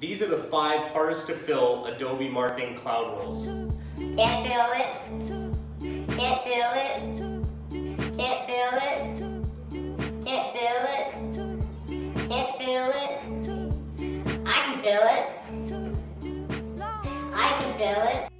These are the 5 hardest to fill Adobe Marketing Cloud roles. Can't fill it. Can't fill it. Can't fill it. Can't fill it. Can't fill it. I can fill it. I can fill it.